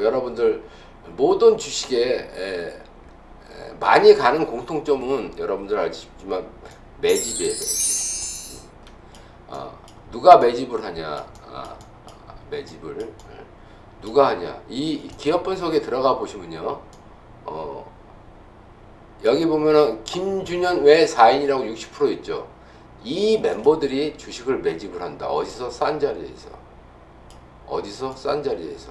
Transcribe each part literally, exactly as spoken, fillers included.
있고, 여러분들 모든 주식에 많이 가는 공통점은 여러분들 알지만 매집이에요. 매집. 어, 누가 매집을 하냐, 아, 매집을 누가 하냐. 이 기업 분석에 들어가 보시면요, 어, 여기 보면은 김준현 외 사 인이라고 육십 퍼센트 있죠. 이 멤버들이 주식을 매집을 한다. 어디서? 싼 자리에서. 어디서? 싼 자리에서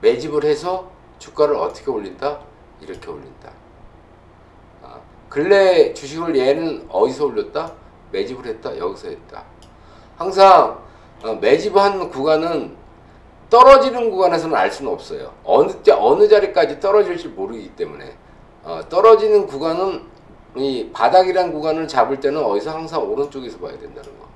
매집을 해서 주가를 어떻게 올린다? 이렇게 올린다. 아, 근래 주식을 얘는 어디서 올렸다? 매집을 했다. 여기서 했다. 항상 어, 매집한 구간은 떨어지는 구간에서는 알 수는 없어요. 어느 때 어느 자리까지 떨어질지 모르기 때문에. 어, 떨어지는 구간은 이 바닥이란 구간을 잡을 때는 어디서? 항상 오른쪽에서 봐야 된다는 거.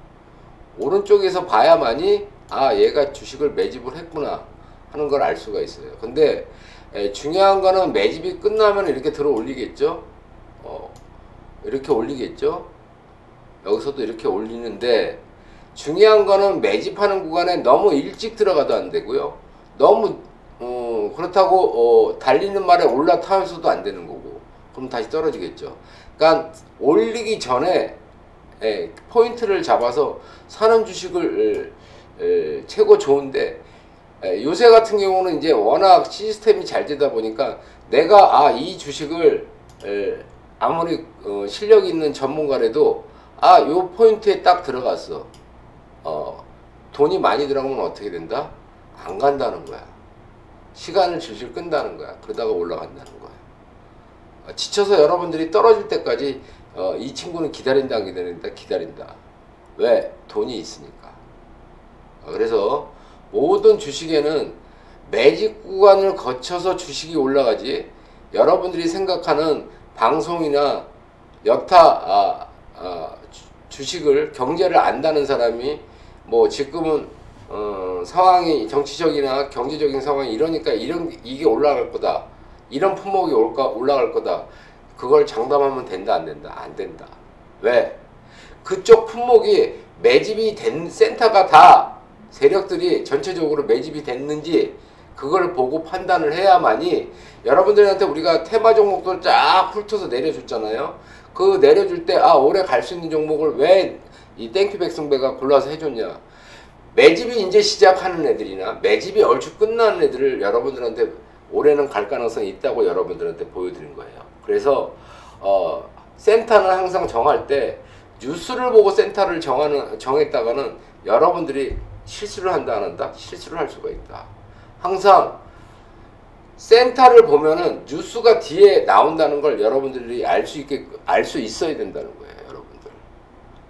오른쪽에서 봐야만이 아, 얘가 주식을 매집을 했구나 하는 걸 알 수가 있어요. 근데 에, 중요한 거는 매집이 끝나면 이렇게 들어 올리겠죠. 어, 이렇게 올리겠죠. 여기서도 이렇게 올리는데, 중요한 거는 매집하는 구간에 너무 일찍 들어가도 안 되고요, 너무 어, 그렇다고 어, 달리는 말에 올라타면서도 안 되는 거고, 그럼 다시 떨어지겠죠. 그러니까 올리기 전에 에, 포인트를 잡아서 사는 주식을 에, 최고 좋은데, 에, 요새 같은 경우는 이제 워낙 시스템이 잘 되다 보니까 내가 아, 이 주식을 에, 아무리 어, 실력 있는 전문가라도 아, 요 포인트에 딱 들어갔어. 어, 돈이 많이 들어가면 어떻게 된다? 안 간다는 거야. 시간을 질질 끈다는 거야. 그러다가 올라간다는 거야. 어, 지쳐서 여러분들이 떨어질 때까지 어, 이 친구는 기다린다, 안 기다린다? 기다린다. 왜? 돈이 있으니까. 어, 그래서 모든 주식에는 매집 구간을 거쳐서 주식이 올라가지, 여러분들이 생각하는 방송이나 여타 아, 아, 주, 주식을 경제를 안다는 사람이 뭐 지금은 어, 상황이 정치적이나 경제적인 상황이 이러니까 이런 이게 올라갈 거다, 이런 품목이 올까, 올라갈 거다, 그걸 장담하면 된다, 안 된다? 안 된다. 왜? 그쪽 품목이 매집이 된 센터가 다 세력들이 전체적으로 매집이 됐는지 그걸 보고 판단을 해야만이, 여러분들한테 우리가 테마 종목들 쫙 훑어서 내려줬잖아요. 그 내려줄 때 아, 오래 갈 수 있는 종목을 왜 이 땡큐 백승배가 골라서 해줬냐, 매집이 이제 시작하는 애들이나 매집이 얼추 끝나는 애들을 여러분들한테 올해는 갈 가능성이 있다고 여러분들한테 보여드린 거예요. 그래서 어, 센터는 항상 정할 때 뉴스를 보고 센터를 정하는, 정했다가는 여러분들이 실수를 한다, 안 한다? 실수를 할 수가 있다. 항상 센터를 보면은 뉴스가 뒤에 나온다는 걸 여러분들이 알 수 있게, 알 수 있어야 된다는 거예요, 여러분들.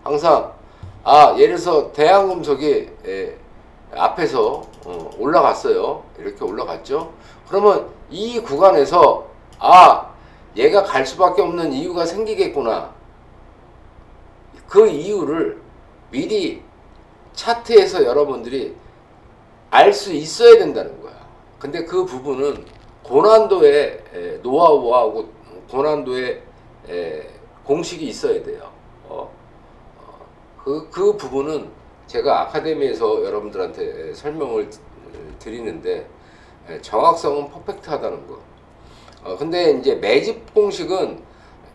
항상 아, 예를 들어서 대한금속이 에, 앞에서 어, 올라갔어요. 이렇게 올라갔죠. 그러면 이 구간에서 아, 얘가 갈 수밖에 없는 이유가 생기겠구나, 그 이유를 미리 차트에서 여러분들이 알 수 있어야 된다는 거야. 근데 그 부분은 고난도의 노하우하고 고난도의 공식이 있어야 돼요. 어, 그, 그 부분은 제가 아카데미에서 여러분들한테 설명을 드리는데 정확성은 퍼펙트하다는 거. 어, 근데 이제 매집 공식은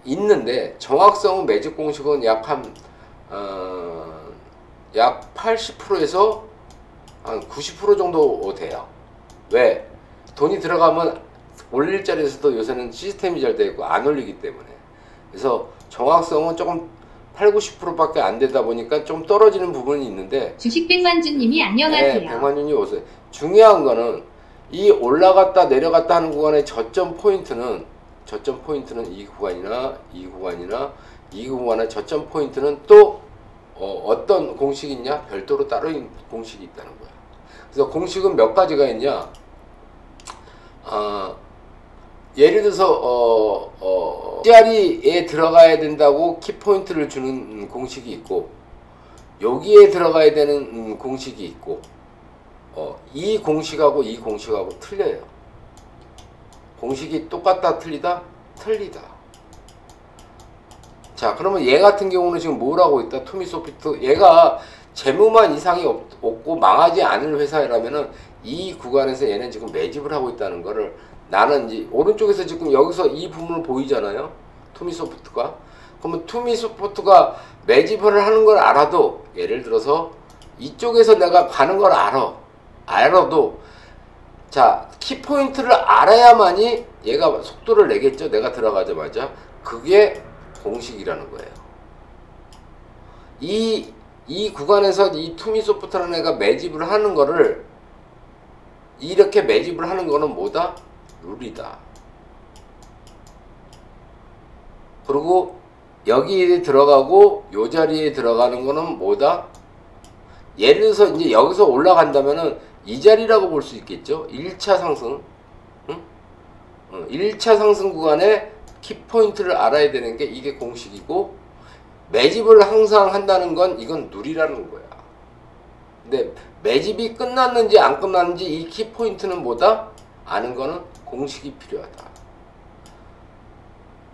있는데 정확성은, 매집 공식은 약 한 어, 약 팔십 퍼센트에서 한 구십 퍼센트 정도 돼요. 왜? 돈이 들어가면 올릴 자리에서도 요새는 시스템이 잘 되어 있고 안 올리기 때문에. 그래서 정확성은 조금 팔, 구십 퍼센트 밖에 안 되다 보니까 좀 떨어지는 부분이 있는데. 주식 백만주님이 안녕하세요. 네, 백만주님 오세요. 중요한 거는 이 올라갔다 내려갔다 하는 구간의 저점 포인트는, 저점 포인트는 이 구간이나 이 구간이나 이 구간의 저점 포인트는 또 어, 어떤 공식이 있냐? 별도로 따로 공식이 있다는 거야. 그래서 공식은 몇 가지가 있냐? 어, 예를 들어서 어, 어, C자리에 들어가야 된다고 키포인트를 주는 공식이 있고, 여기에 들어가야 되는 음, 공식이 있고, 어, 이 공식하고 이 공식하고 틀려요. 공식이 똑같다, 틀리다? 틀리다. 자, 그러면 얘 같은 경우는 지금 뭐라고 있다? 투미소프트. 얘가 재무만 이상이 없, 없고 망하지 않을 회사라면은 이 구간에서 얘는 지금 매집을 하고 있다는 거를 나는 이제 오른쪽에서 지금 여기서 이 부분을 보이잖아요. 투미소프트가. 그러면 투미소프트가 매집을 하는 걸 알아도, 예를 들어서 이쪽에서 내가 가는 걸 알아. 알아도, 자, 키포인트를 알아야만이 얘가 속도를 내겠죠. 내가 들어가자마자. 그게 공식이라는 거예요. 이, 이 구간에서 이 투미소프트라는 애가 매집을 하는 거를, 이렇게 매집을 하는 거는 뭐다? 룰이다. 그리고 여기에 들어가고 요 자리에 들어가는 거는 뭐다? 예를 들어서 이제 여기서 올라간다면은 이 자리라고 볼 수 있겠죠. 일 차 상승. 응? 일 차 상승 구간에 키포인트를 알아야 되는 게 이게 공식이고, 매집을 항상 한다는 건 이건 룰이라는 거야. 근데 매집이 끝났는지 안 끝났는지 이 키포인트는 뭐다? 아는 거는 공식이 필요하다.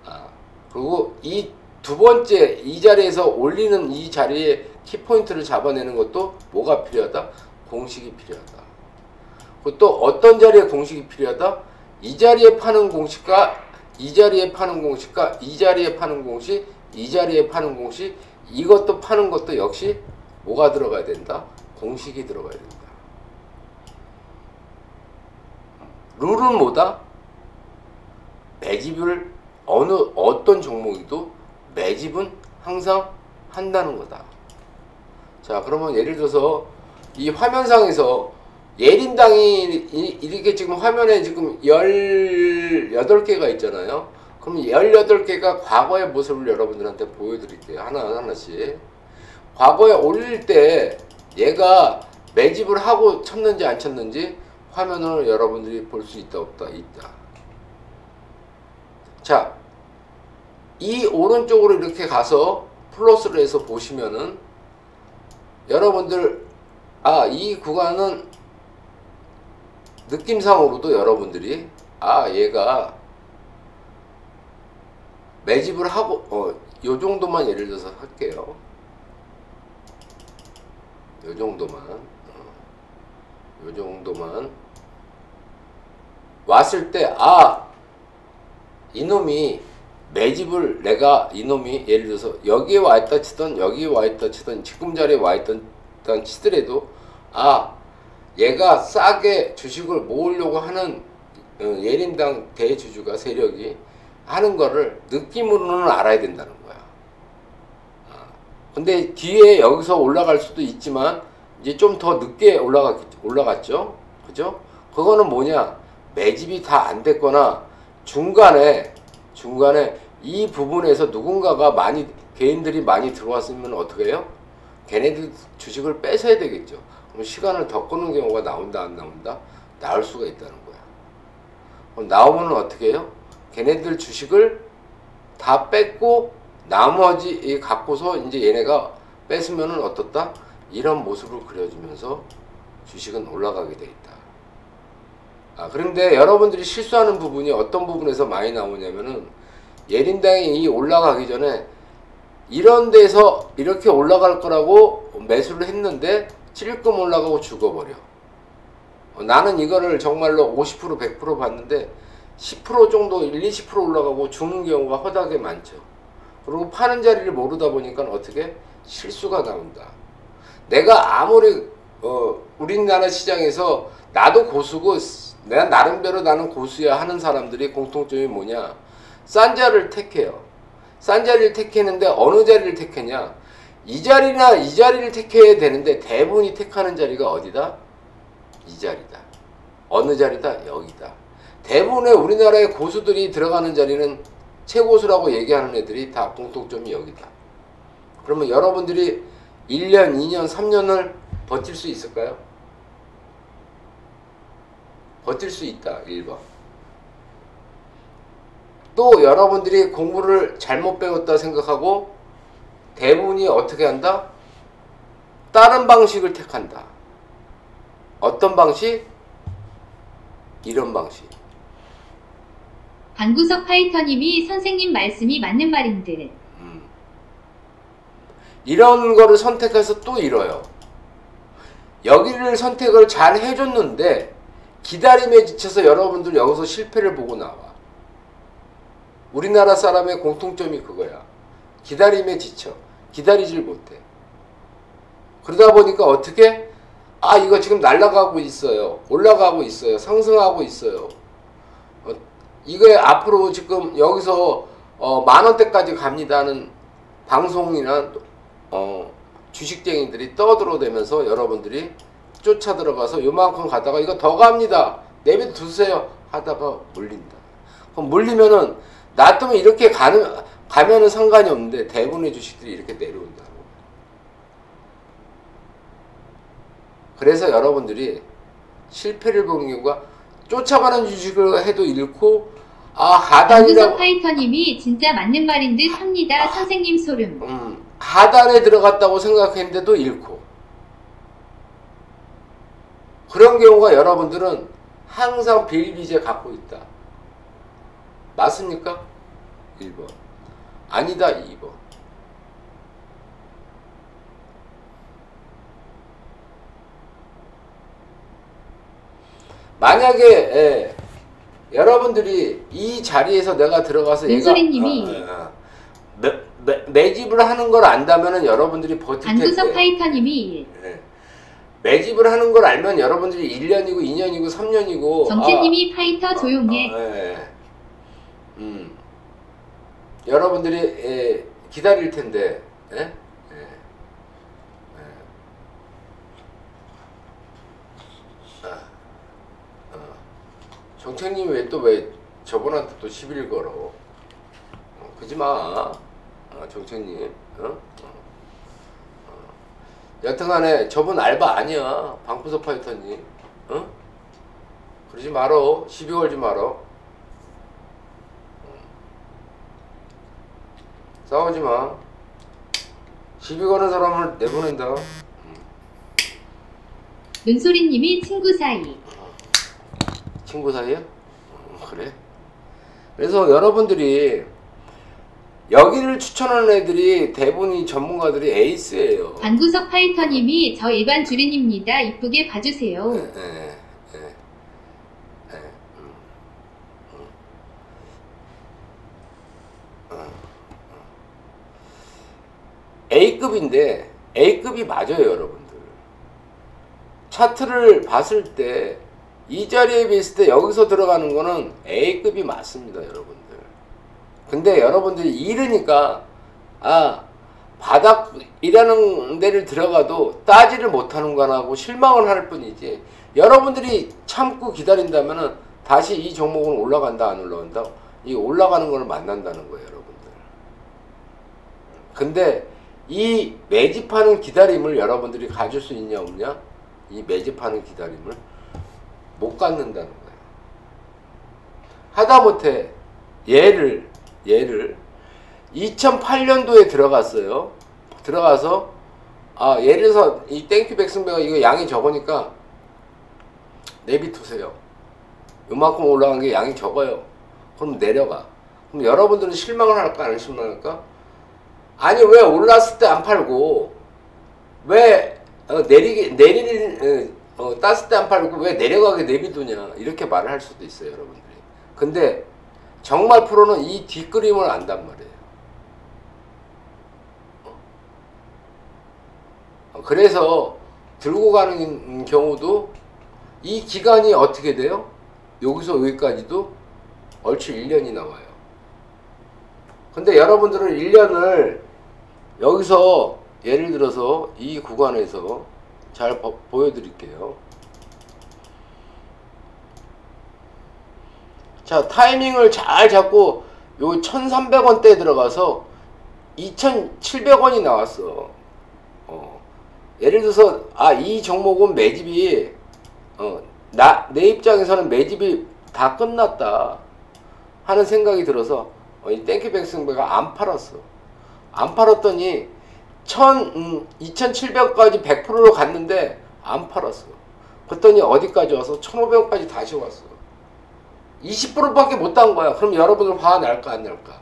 아, 그리고 이 두 번째 이 자리에서 올리는 이 자리에 키포인트를 잡아내는 것도 뭐가 필요하다? 공식이 필요하다. 그리고 또 어떤 자리에 공식이 필요하다? 이 자리에 파는 공식과 이 자리에 파는 공식과 이 자리에 파는 공식, 이 자리에 파는 공식, 이것도 파는 것도 역시 뭐가 들어가야 된다? 공식이 들어가야 된다. 룰은 뭐다? 매집을 어느 어떤 종목이도 매집은 항상 한다는 거다. 자, 그러면 예를 들어서 이 화면상에서 예린당이 이렇게 지금 화면에 지금 열여덟 개가 있잖아요. 그럼 열여덟 개가 과거의 모습을 여러분들한테 보여드릴게요. 하나하나씩. 과거에 올릴 때 얘가 매집을 하고 쳤는지 안 쳤는지 화면을 여러분들이 볼 수 있다 없다? 있다. 자, 이 오른쪽으로 이렇게 가서 플러스를 해서 보시면은 여러분들, 아, 이 구간은 느낌상으로도 여러분들이, 아, 얘가 매집을 하고, 어, 요 정도만 예를 들어서 할게요. 요 정도만, 어, 요 정도만 왔을 때, 아, 이놈이 매집을, 내가 이놈이 예를 들어서 여기에 와있다 치던 여기에 와있다 치던 지금 자리에 와있던 일단 치더라도, 아, 얘가 싸게 주식을 모으려고 하는 예림당 대주주가 세력이 하는 거를 느낌으로는 알아야 된다는 거야. 근데 뒤에 여기서 올라갈 수도 있지만 이제 좀 더 늦게 올라갔, 올라갔죠. 그죠? 그거는 뭐냐, 매집이 다 안 됐거나 중간에 중간에 이 부분에서 누군가가 많이, 개인들이 많이 들어왔으면 어떻게 해요? 걔네들 주식을 뺏어야 되겠죠. 그럼 시간을 더 끄는 경우가 나온다 안 나온다? 나올 수가 있다는 거야. 그럼 나오면 어떻게 해요? 걔네들 주식을 다 뺏고 나머지 갖고서 이제 얘네가 뺏으면은 어떻다? 이런 모습을 그려주면서 주식은 올라가게 돼 있다. 아, 그런데 여러분들이 실수하는 부분이 어떤 부분에서 많이 나오냐면은, 예린당이 올라가기 전에 이런 데서 이렇게 올라갈 거라고 매수를 했는데 찔끔 올라가고 죽어버려. 나는 이거를 정말로 오십 퍼센트 백 퍼센트 봤는데 십 퍼센트 정도 일, 이십 퍼센트 올라가고 죽는 경우가 허다하게 많죠. 그리고 파는 자리를 모르다 보니까 어떻게 실수가 나온다. 내가 아무리 어, 우리나라 시장에서 나도 고수고 내가 나름대로 나는 고수야 하는 사람들이 공통점이 뭐냐, 싼 자를 택해요. 싼 자리를 택했는데 어느 자리를 택했냐, 이 자리나 이 자리를 택해야 되는데 대부분이 택하는 자리가 어디다? 이 자리다. 어느 자리다? 여기다. 대부분의 우리나라의 고수들이 들어가는 자리는 최고수라고 얘기하는 애들이 다 공통점이 여기다. 그러면 여러분들이 일 년, 이 년, 삼 년을 버틸 수 있을까요? 버틸 수 있다. 일 번. 또 여러분들이 공부를 잘못 배웠다 생각하고 대부분이 어떻게 한다? 다른 방식을 택한다. 어떤 방식? 이런 방식. 강구석 파이터님이 선생님 말씀이 맞는 말인데, 음. 이런 거를 선택해서 또 잃어요. 여기를 선택을 잘 해줬는데 기다림에 지쳐서 여러분들 여기서 실패를 보고 나와. 우리나라 사람의 공통점이 그거야. 기다림에 지쳐. 기다리질 못해. 그러다 보니까 어떻게? 아, 이거 지금 날아가고 있어요. 올라가고 있어요. 상승하고 있어요. 어, 이거에 앞으로 지금 여기서 어, 만 원대까지 갑니다는 방송이나 어, 주식쟁이들이 떠들어대면서 여러분들이 쫓아 들어가서 요만큼 가다가 이거 더 갑니다. 내비도 두세요. 하다가 물린다. 그럼 물리면은 놔두면 이렇게 가는, 가면은 상관이 없는데 대부분의 주식들이 이렇게 내려온다고. 그래서 여러분들이 실패를 보는 경우가 쫓아가는 주식을 해도 잃고 아 하단이라고. 파이터님이 진짜 맞는 말인 듯 합니다. 아, 선생님 소름. 음, 하단에 들어갔다고 생각했는데도 잃고. 그런 경우가 여러분들은 항상 비일비재 갖고 있다. 맞습니까? 일 번. 아니다. 이 번. 만약에 예, 여러분들이 이 자리에서 내가 들어가서 얘가 님이 아, 아, 매, 매, 매집을 하는 걸 안다면은 여러분들이 버틸 텐데. 안두석 파이터님이 예. 매집을 하는 걸 알면 여러분들이 일 년이고 이 년이고 삼 년이고 정채님이 아, 파이터 조용해. 아, 예. 음. 여러분들이 예, 기다릴 텐데. 예? 예. 예. 아, 어. 정채님이 왜 또 왜 저번한테 또 시비를 걸어? 어, 그러지 마. 어, 정채님. 어? 어. 여튼간에 저분 알바 아니야. 방구석 파이터님. 어? 그러지 말어. 시비 걸지 말어. 싸우지 마. 시비 거는 사람을 내보낸다. 눈소리님이 친구 사이. 친구 사이야? 어, 그래? 그래서 여러분들이 여기를 추천하는 애들이 대부분이 전문가들이 에이스예요. 반구석 파이터님이 저 일반 주린입니다. 이쁘게 봐주세요. 네, 네, 네, 네. 음. 음. 음. A급인데 A급이 맞아요, 여러분들. 차트를 봤을 때 이 자리에 비했을 때 여기서 들어가는 거는 A급이 맞습니다, 여러분. 근데 여러분들이 이르니까 아 바닥이라는 데를 들어가도 따지를 못하는구나 하고 실망을 할 뿐이지 여러분들이 참고 기다린다면은 다시 이 종목은 올라간다 안 올라간다 이 올라가는 걸 만난다는 거예요, 여러분들. 근데 이 매집하는 기다림을 여러분들이 가질 수 있냐 없냐 이 매집하는 기다림을 못 갖는다는 거예요. 하다못해 얘를 얘를 이천팔 년도에 들어갔어요. 들어가서 아 예를 들어서 이 땡큐 백승배가 이거 양이 적으니까 내비두세요. 요만큼 올라간 게 양이 적어요. 그럼 내려가. 그럼 여러분들은 실망을 할까 안 실망할까? 아니 왜 올랐을 때 안 팔고 왜 어, 내리게 내리는 어, 어, 땄을 때 안 팔고 왜 내려가게 내비두냐 이렇게 말을 할 수도 있어요, 여러분들이. 근데 정말 프로는 이 뒷그림을 안단 말이에요. 그래서 들고 가는 경우도 이 기간이 어떻게 돼요? 여기서 여기까지도 얼추 일 년이 나와요. 근데 여러분들은 일 년을 여기서 예를 들어서 이 구간에서 잘 보여드릴게요. 자, 타이밍을 잘 잡고 요 천삼백 원대에 들어가서 이천칠백 원이 나왔어. 어. 예를 들어서 아, 이 종목은 매집이 어, 나, 내 입장에서는 매집이 다 끝났다 하는 생각이 들어서 어, 이 땡큐 백승배가 안 팔았어. 안 팔았더니 천, 음, 이천칠백까지 백 퍼센트로 갔는데 안 팔았어. 그랬더니 어디까지 와서 천오백 원까지 다시 왔어. 이십 퍼센트밖에 못 딴 거야. 그럼 여러분들 화 날까 안 날까?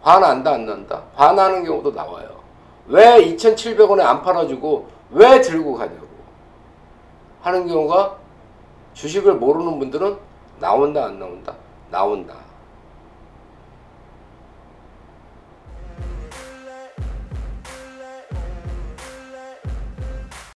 화 난다 안 난다? 화 나는 경우도 나와요. 왜 이천칠백 원에 안 팔아주고 왜 들고 가냐고 하는 경우가 주식을 모르는 분들은 나온다 안 나온다? 나온다.